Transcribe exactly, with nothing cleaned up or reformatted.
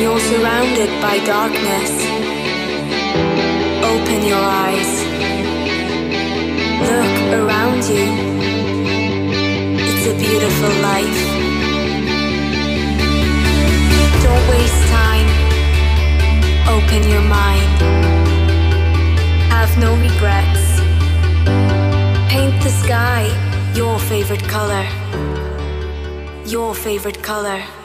when you're surrounded by darkness. Open your eyes. Look around you. It's a beautiful life. Don't waste time. Open your mind. Have no regrets. Paint the sky your favorite color. Your favorite color.